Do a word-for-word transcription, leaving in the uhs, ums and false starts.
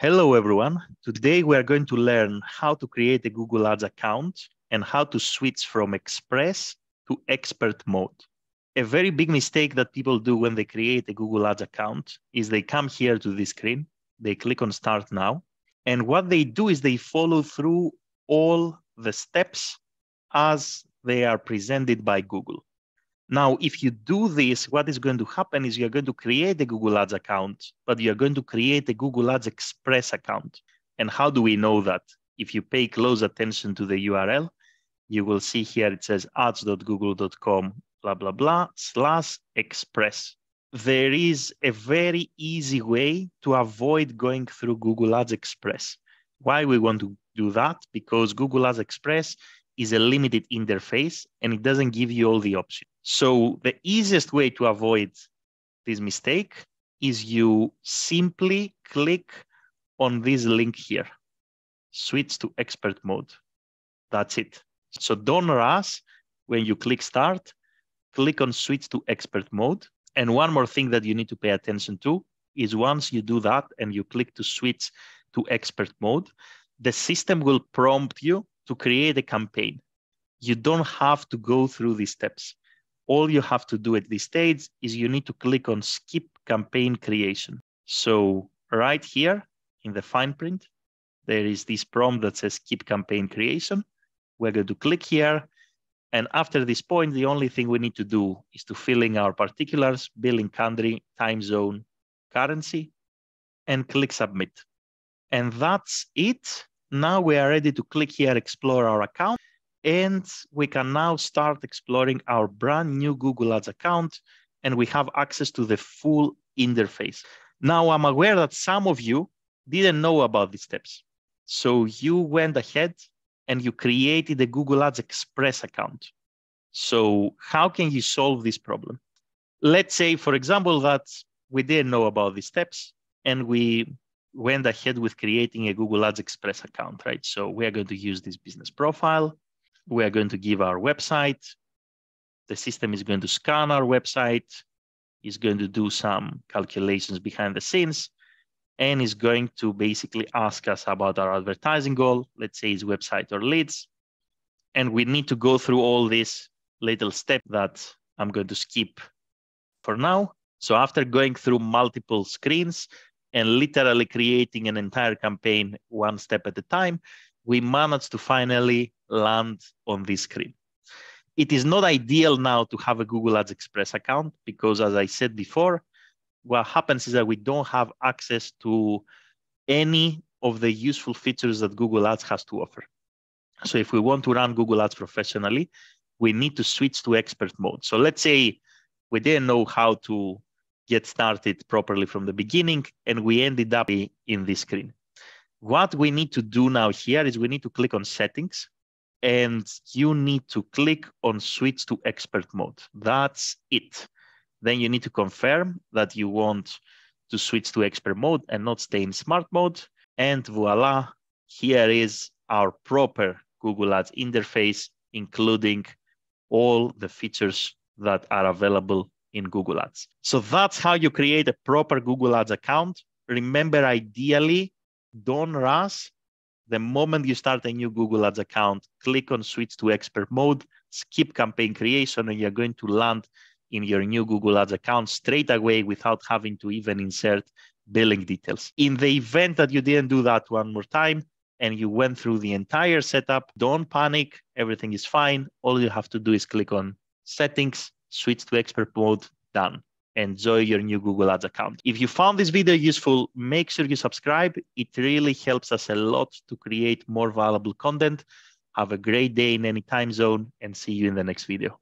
Hello everyone. Today we are going to learn how to create a Google Ads account and how to switch from Express to Expert mode. A very big mistake that people do when they create a Google Ads account is they come here to this screen, they click on Start Now, and what they do is they follow through all the steps as they are presented by Google. Now, if you do this, what is going to happen is you're going to create a Google Ads account, but you're going to create a Google Ads Express account. And how do we know that? If you pay close attention to the U R L, you will see here it says ads dot google dot com, blah, blah, blah, slash express. There is a very easy way to avoid going through Google Ads Express. Why we want to do that? Because Google Ads Express is a limited interface and it doesn't give you all the options. So the easiest way to avoid this mistake is you simply click on this link here, switch to expert mode. That's it. So don't rush when you click start, click on switch to expert mode. And one more thing that you need to pay attention to is once you do that and you click to switch to expert mode, the system will prompt you to create a campaign. You don't have to go through these steps. All you have to do at this stage is you need to click on skip campaign creation. So right here in the fine print, there is this prompt that says skip campaign creation. We're going to click here. And after this point, the only thing we need to do is to fill in our particulars, billing country, time zone, currency, and click submit. And that's it. Now we are ready to click here, explore our account, and we can now start exploring our brand new Google Ads account, and we have access to the full interface. Now I'm aware that some of you didn't know about these steps. So you went ahead and you created a Google Ads Express account. So how can you solve this problem? Let's say, for example, that we didn't know about these steps and we went ahead with creating a Google Ads Express account, right? So we are going to use this business profile. We are going to give our website. The system is going to scan our website, is going to do some calculations behind the scenes, and is going to basically ask us about our advertising goal, let's say it's website or leads. And we need to go through all this little step that I'm going to skip for now. So after going through multiple screens, and literally creating an entire campaign one step at a time, we managed to finally land on this screen. It is not ideal now to have a Google Ads Express account because, as I said before, what happens is that we don't have access to any of the useful features that Google Ads has to offer. So if we want to run Google Ads professionally, we need to switch to expert mode. So let's say we didn't know how to get started properly from the beginning, and we ended up in this screen. What we need to do now here is we need to click on settings, and you need to click on switch to expert mode. That's it. Then you need to confirm that you want to switch to expert mode and not stay in smart mode. And voila, here is our proper Google Ads interface, including all the features that are available in Google Ads. So that's how you create a proper Google Ads account. Remember, ideally, don't rush. The moment you start a new Google Ads account, click on switch to expert mode, skip campaign creation, and you're going to land in your new Google Ads account straight away without having to even insert billing details. In the event that you didn't do that one more time and you went through the entire setup, don't panic. Everything is fine. All you have to do is click on settings, switch to expert mode, done. Enjoy your new Google Ads account. If you found this video useful, make sure you subscribe. It really helps us a lot to create more valuable content. Have a great day in any time zone and see you in the next video.